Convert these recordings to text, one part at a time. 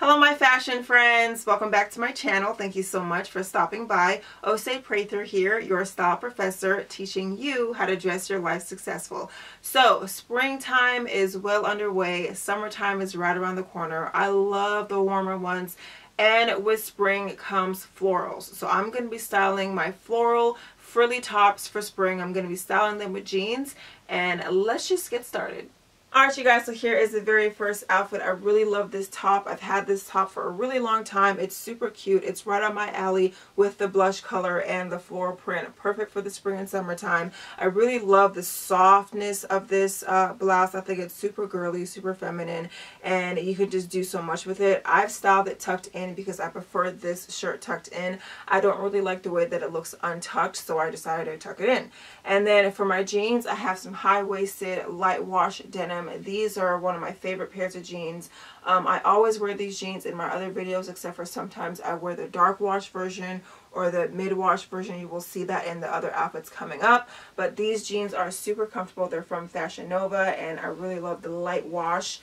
Hello my fashion friends, welcome back to my channel. Thank you so much for stopping by. Osei Prather here, your style professor, teaching you how to dress your life successful. So springtime is well underway, summertime is right around the corner. I love the warmer ones, and with spring comes florals. So I'm going to be styling my floral frilly tops for spring. I'm going to be styling them with jeans, and let's just get started. Alright you guys, so here is the very first outfit. I really love this top. I've had this top for a really long time. It's super cute. It's right on my alley with the blush color and the floral print. Perfect for the spring and summertime. I really love the softness of this blouse. I think it's super girly, super feminine, and you can just do so much with it. I've styled it tucked in because I prefer this shirt tucked in. I don't really like the way that it looks untucked, so I decided to tuck it in. And then for my jeans, I have some high-waisted, light wash denim. These are one of my favorite pairs of jeans. I always wear these jeans in my other videos, except for sometimes I wear the dark wash version or the mid wash version. You will see that in the other outfits coming up, but these jeans are super comfortable. They're from Fashion Nova, and I really love the light wash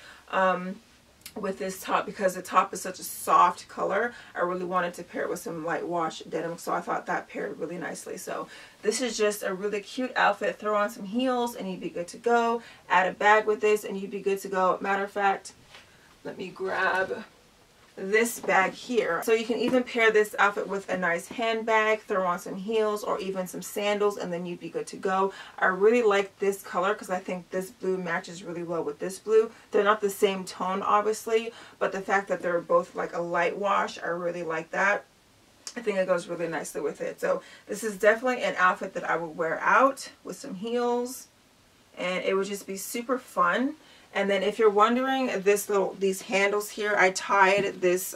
with this top because the top is such a soft color. I really wanted to pair it with some light wash denim, so I thought that paired really nicely. So this is just a really cute outfit. Throw on some heels and you'd be good to go. Add a bag with this and you'd be good to go. Matter of fact, let me grab this bag here. So you can even pair this outfit with a nice handbag, throw on some heels or even some sandals, and then you'd be good to go. I really like this color because I think this blue matches really well with this blue. They're not the same tone obviously, but the fact that they're both like a light wash, I really like that. I think it goes really nicely with it. So this is definitely an outfit that I would wear out with some heels, and it would just be super fun. And then if you're wondering, these handles here, I tied this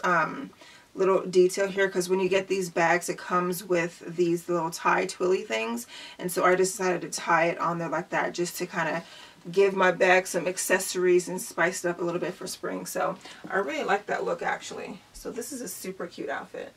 little detail here because when you get these bags, it comes with these little tie twilly things. And so I decided to tie it on there like that just to kind of give my bag some accessories and spice it up a little bit for spring. So I really like that look actually. So this is a super cute outfit.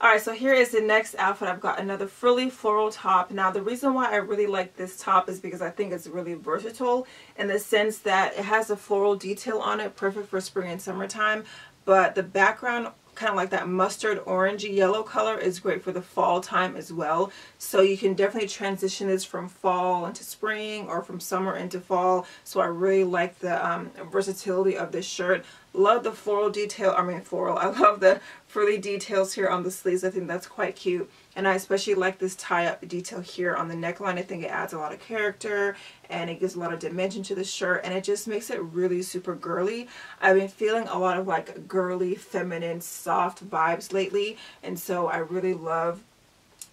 Alright, so here is the next outfit. I've got another frilly floral top. Now the reason why I really like this top is because I think it's really versatile in the sense that it has a floral detail on it, perfect for spring and summertime, but the background, kind of like that mustard orangey yellow color, is great for the fall time as well. So you can definitely transition this from fall into spring or from summer into fall. So I really like the versatility of this shirt. Love the floral detail. I love the frilly details here on the sleeves. I think that's quite cute, and I especially like this tie-up detail here on the neckline. I think it adds a lot of character and it gives a lot of dimension to the shirt, and it just makes it really super girly. I've been feeling a lot of like girly, feminine, soft vibes lately, and so I really love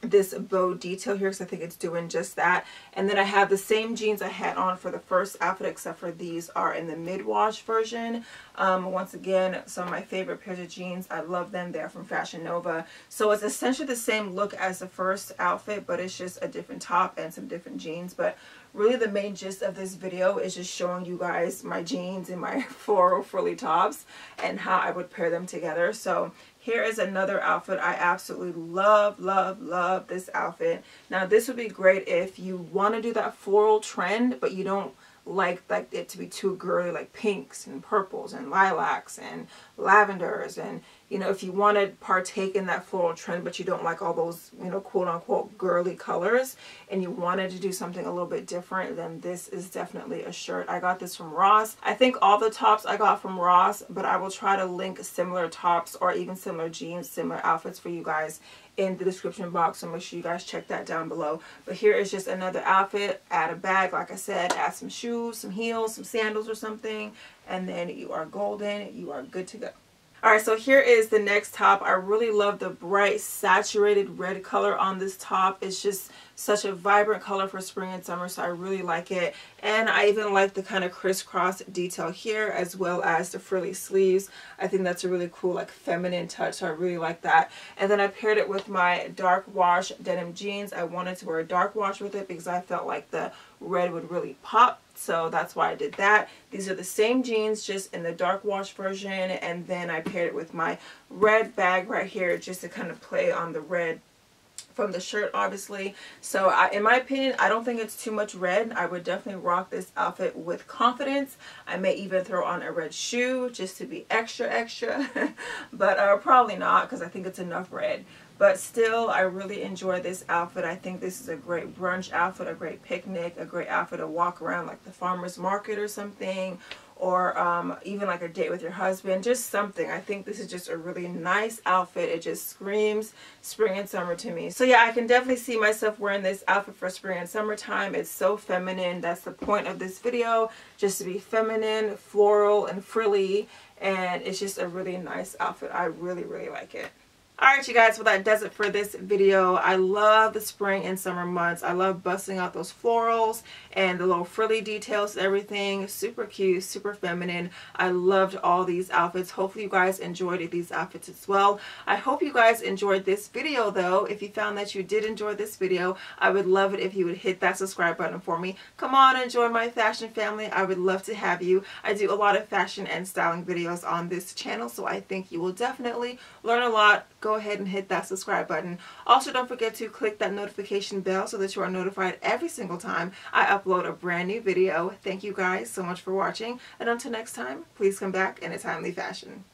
this bow detail here because I think it's doing just that. And then I have the same jeans I had on for the first outfit, except for these are in the mid-wash version. Once again, some of my favorite pairs of jeans. I love them. They're from Fashion Nova. So it's essentially the same look as the first outfit, but it's just a different top and some different jeans. But really the main gist of this video is just showing you guys my jeans and my floral frilly tops and how I would pair them together. So here is another outfit. I absolutely love, love, love this outfit. Now this would be great if you want to do that floral trend, but you don't like it to be too girly, like pinks and purples and lilacs and lavenders, and you know, if you want to partake in that floral trend but you don't like all those, you know, quote unquote girly colors, and you wanted to do something a little bit different, then this is definitely a shirt. I got this from Ross. I think all the tops I got from Ross, but I will try to link similar tops or even similar jeans, similar outfits for you guys in the description box, so make sure you guys check that down below. But here is just another outfit. Add a bag, like I said, add some shoes, some heels, some sandals or something, and then you are golden, you are good to go. Alright, so here is the next top. I really love the bright saturated red color on this top. It's just such a vibrant color for spring and summer, so I really like it. And I even like the kind of crisscross detail here as well as the frilly sleeves. I think that's a really cool like feminine touch, so I really like that. And then I paired it with my dark wash denim jeans. I wanted to wear a dark wash with it because I felt like the red would really pop. So that's why I did that. These are the same jeans, just in the dark wash version, and then I paired it with my red bag right here just to kind of play on the red from the shirt, obviously. So in my opinion, I don't think it's too much red. I would definitely rock this outfit with confidence. I may even throw on a red shoe just to be extra but probably not, because I think it's enough red. But still, I really enjoy this outfit. I think this is a great brunch outfit, a great picnic, a great outfit to walk around like the farmer's market or something, or even like a date with your husband, just something. I think this is just a really nice outfit. It just screams spring and summer to me. So yeah, I can definitely see myself wearing this outfit for spring and summertime. It's so feminine. That's the point of this video, just to be feminine, floral, and frilly, and it's just a really nice outfit. I really like it. Alright you guys, well that does it for this video. I love the spring and summer months. I love busting out those florals and the little frilly details and everything. Super cute, super feminine. I loved all these outfits. Hopefully you guys enjoyed these outfits as well. I hope you guys enjoyed this video though. If you found that you did enjoy this video, I would love it if you would hit that subscribe button for me. Come on and join my fashion family. I would love to have you. I do a lot of fashion and styling videos on this channel, so I think you will definitely learn a lot. Go ahead and hit that subscribe button. Also, don't forget to click that notification bell so that you are notified every single time I upload a brand new video. Thank you guys so much for watching, and until next time, please come back in a timely fashion.